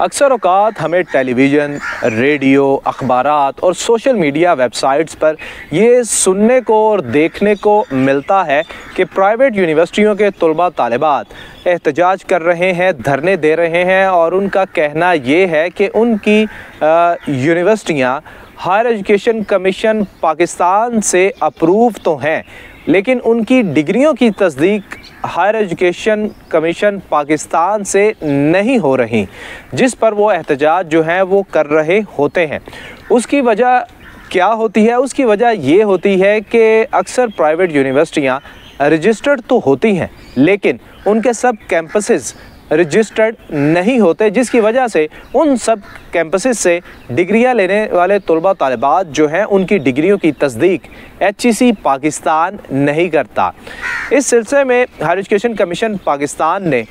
अक्सर औक़ात हमें टेलीविज़न, रेडियो, अखबारात और सोशल मीडिया वेबसाइट्स पर यह सुनने को और देखने को मिलता है कि प्राइवेट यूनिवर्सिटियों के तलबा तालिबात एहतजाज कर रहे हैं, धरने दे रहे हैं और उनका कहना ये है कि उनकी यूनिवर्सिटियाँ हायर एजुकेशन कमीशन पाकिस्तान से अप्रूव तो हैं लेकिन उनकी डिग्रियों की तस्दीक हायर एजुकेशन कमीशन पाकिस्तान से नहीं हो रही, जिस पर वो एहतजाज जो हैं वो कर रहे होते हैं। उसकी वजह क्या होती है? उसकी वजह ये होती है कि अक्सर प्राइवेट यूनिवर्सिटियाँ रजिस्टर्ड तो होती हैं लेकिन उनके सब कैंपसेस रजिस्टर्ड नहीं होते, जिसकी वजह से उन सब कैंपसेस से डिग्रियां लेने वाले तलबा तालिबात जो हैं उनकी डिग्रियों की तस्दीक HEC पाकिस्तान नहीं करता। इस सिलसिले में हायर एजुकेशन कमीशन पाकिस्तान ने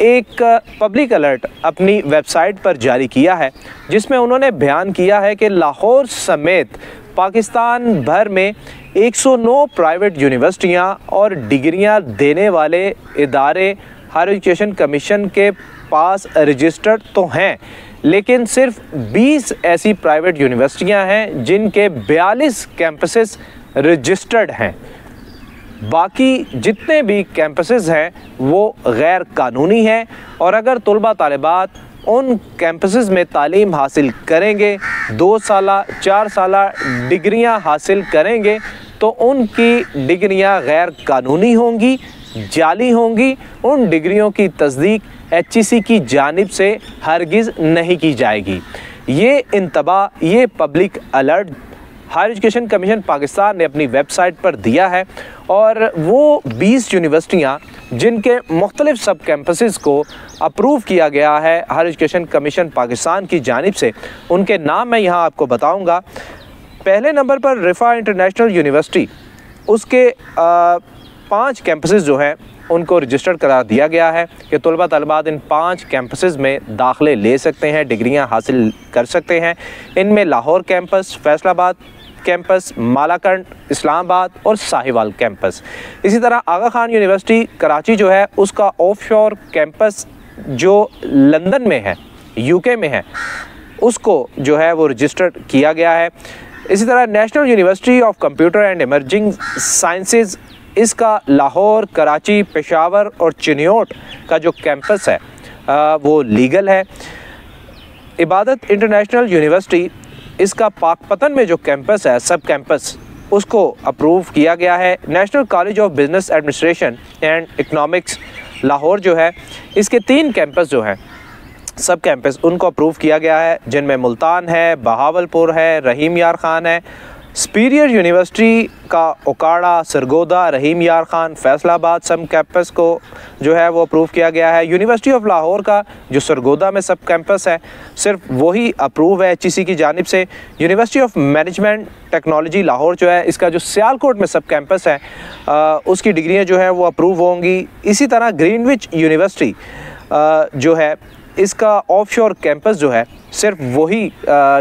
एक पब्लिक अलर्ट अपनी वेबसाइट पर जारी किया है, जिसमें उन्होंने बयान किया है कि लाहौर समेत पाकिस्तान भर में 109 प्राइवेट यूनिवर्सिटियाँ और डिग्रियाँ देने वाले इदारे हायर एजुकेशन कमीशन के पास रजिस्टर्ड तो हैं लेकिन सिर्फ 20 ऐसी प्राइवेट यूनिवर्सिटियां हैं जिनके 42 कैंपसेस रजिस्टर्ड हैं। बाकी जितने भी कैंपसेस हैं वो गैर कानूनी हैं और अगर तलबा तालिबात उन कैंपसेस में तालीम हासिल करेंगे, 2 साला 4 साला डिग्रियां हासिल करेंगे तो उनकी डिग्रियां गैर कानूनी होंगी, जाली होंगी। उन डिग्रियों की तस्दीक HEC की जानिब से हरगिज़ नहीं की जाएगी। ये इंतबा, ये public alert higher education commission Pakistan ने अपनी वेबसाइट पर दिया है और वो 20 यूनिवर्सिटियाँ जिनके मुख्तलिफ़ सब कैंपसेस को अप्रूव किया गया है हायर एजुकेशन कमीशन पाकिस्तान की जानिब से, उनके नाम मैं यहाँ आपको बताऊँगा। पहले नंबर पर रिफ़ा इंटरनेशनल यूनिवर्सिटी, उसके 5 कैंपसेस जो हैं उनको रजिस्टर्ड करार दिया गया है कि तलबा तलबात इन 5 कैंपसेस में दाखिले ले सकते हैं, डिग्रियां हासिल कर सकते हैं। इनमें लाहौर कैंपस, फैसलाबाद कैंपस, मालाकंड, इस्लामाबाद और साहिवाल कैंपस। इसी तरह आगा खान यूनिवर्सिटी कराची जो है उसका ऑफशोर कैंपस जो लंदन में है, UK में है, उसको जो है वो रजिस्टर्ड किया गया है। इसी तरह national university of computer and emerging sciences, इसका लाहौर, कराची, पेशावर और चिन्योट का जो कैंपस है वो लीगल है। इबादत इंटरनेशनल यूनिवर्सिटी, इसका पाकपतन में जो कैंपस है, सब कैंपस, उसको अप्रूव किया गया है। National college of business administration and economics Lahore जो है, इसके 3 कैंपस जो हैं, सब कैंपस, उनको अप्रूव किया गया है, जिनमें मुल्तान है, बहावलपुर है, रहीम यार खान है। सुपीरियर यूनिवर्सिटी का ओकाड़ा, सरगोदा, रहीम यार खान, फैसलाबाद सब कैंपस को जो है वो अप्रूव किया गया है। यूनिवर्सिटी ऑफ लाहौर का जो सरगोदा में सब कैंपस है सिर्फ वही अप्रूव है HEC की जानिब से। University of management technology Lahore जो है, इसका जो सियालकोट में सब कैंपस है उसकी डिग्रियाँ जो हैं वो अप्रूव होंगी। इसी तरह ग्रीनविच यूनिवर्सिटी जो है, इसका ऑफशोर कैंपस जो है सिर्फ वही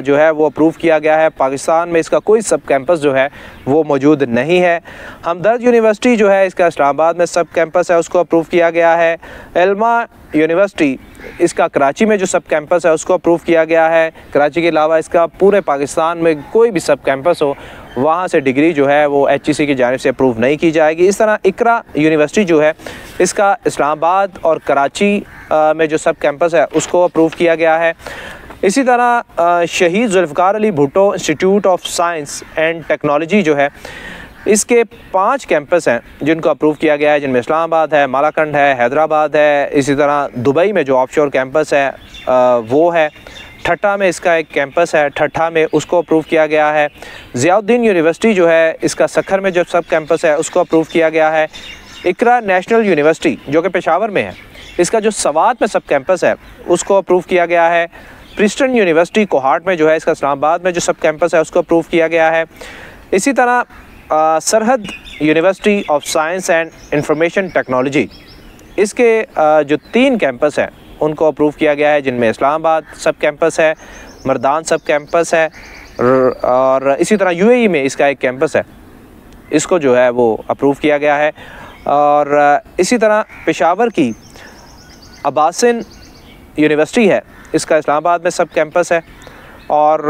जो है वो अप्रूव किया गया है, पाकिस्तान में इसका कोई सब कैंपस जो है वो मौजूद नहीं है। हमदर्द यूनिवर्सिटी जो है, इसका इस्लामाबाद में सब कैंपस है, उसको अप्रूव किया गया है। इल्मा यूनिवर्सिटी, इसका कराची में जो सब कैंपस है उसको अप्रूव किया गया है। कराची के अलावा इसका पूरे पाकिस्तान में कोई भी सब कैंपस हो वहाँ से डिग्री जो है वो HEC की जानिब से अप्रूव नहीं की जाएगी। इस तरह इकरा यूनिवर्सिटी जो है, इसका इस्लामाबाद और कराची में जो सब कैंपस है उसको अप्रूव किया गया है। इसी तरह Shaheed Zulfikar Ali Bhutto institute of science and technology जो है, इसके 5 कैंपस हैं जिनको अप्रूव किया गया है, जिनमें इस्लामाबाद है, मालाकंड है, हैदराबाद है। इसी तरह दुबई में जो ऑफशोर कैंपस है वो है, ठट्ठा में इसका एक कैंपस है, ठट्ठा में उसको अप्रूव किया गया है। ज़ियाउद्दीन यूनिवर्सिटी जो है, इसका सक्खर में जो सब कैंपस है उसको अप्रूव किया गया है। इकरा नेशनल यूनिवर्सिटी जो कि पेशावर में है, इसका जो सवात में सब कैंपस है उसको अप्रूव किया गया है। प्रिस्टन यूनिवर्सिटी कोहाट में जो है, इसका इस्लामाबाद में जो सब कैंपस है उसको अप्रूव किया गया है। इसी तरह Sarhad university of science and information technology, इसके जो 3 कैंपस हैं उनको अप्रूव किया गया है, जिनमें इस्लामाबाद सब कैंपस है, मर्दान सब कैंपस है और इसी तरह UAE में इसका एक कैंपस है, इसको जो है वो अप्रूव किया गया है। और इसी तरह पेशावर की अबासिन यूनिवर्सिटी है, इसका इस्लामाबाद में सब कैंपस है। और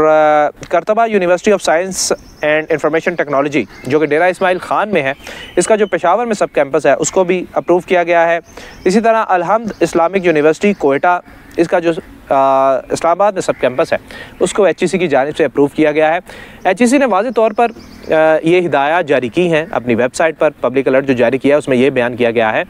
Qurtuba university of science and information technology जो कि डेरा इस्माइल ख़ान में है, इसका जो पेशावर में सब कैंपस है उसको भी अप्रूव किया गया है। इसी तरह अलहम्द इस्लामिक यूनिवर्सिटी कोयटा, इसका जो इस्लामाबाद में सब कैंपस है उसको HEC की जानिब से अप्रूव किया गया है। HEC ने वाज़ेह तौर पर ये हिदायत जारी की हैं अपनी वेबसाइट पर, पब्लिक अलर्ट जो जारी किया है उसमें ये बयान किया गया है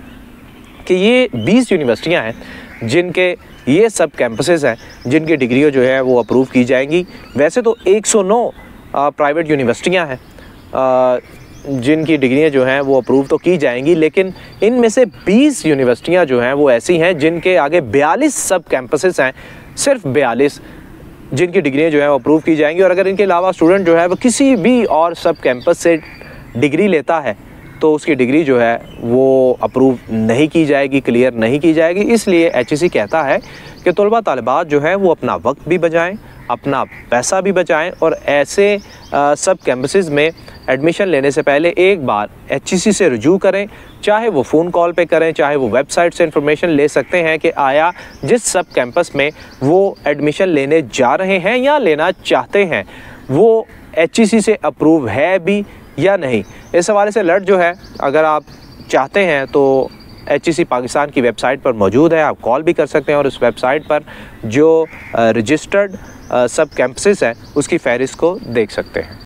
कि ये 20 यूनिवर्सिटियाँ हैं जिनके ये सब कैंपसेस हैं जिनकी डिग्रियाँ जो है वो अप्रूव की जाएंगी। वैसे तो 109 प्राइवेट यूनिवर्सिटियाँ हैं जिनकी डिग्रियाँ जो हैं वो अप्रूव तो की जाएंगी, लेकिन इनमें से 20 यूनिवर्सिटियाँ जो हैं वो ऐसी हैं जिनके आगे 42 सब कैंपसेस हैं, सिर्फ 42 जिनकी डिग्रियाँ जो हैं वो अप्रूव की जाएंगी। और अगर इनके अलावा स्टूडेंट जो है वो किसी भी और सब कैंपस से डिग्री लेता है तो उसकी डिग्री जो है वो अप्रूव नहीं की जाएगी, क्लियर नहीं की जाएगी। इसलिए HEC कहता है कि तलबा तालिबात जो है वो अपना वक्त भी बचाएं, अपना पैसा भी बचाएं और ऐसे सब कैंपसेस में एडमिशन लेने से पहले एक बार HEC से रुजू करें, चाहे वो फ़ोन कॉल पे करें, चाहे वो वेबसाइट से इंफॉर्मेशन ले सकते हैं कि आया जिस सब कैंपस में वो एडमिशन लेने जा रहे हैं या लेना चाहते हैं वो HEC से अप्रूव है भी या नहीं। इस हवाले से अलर्ट जो है अगर आप चाहते हैं तो HEC पाकिस्तान की वेबसाइट पर मौजूद है, आप कॉल भी कर सकते हैं और उस वेबसाइट पर जो रजिस्टर्ड सब कैंपसेस हैं उसकी फहरिस्त को देख सकते हैं।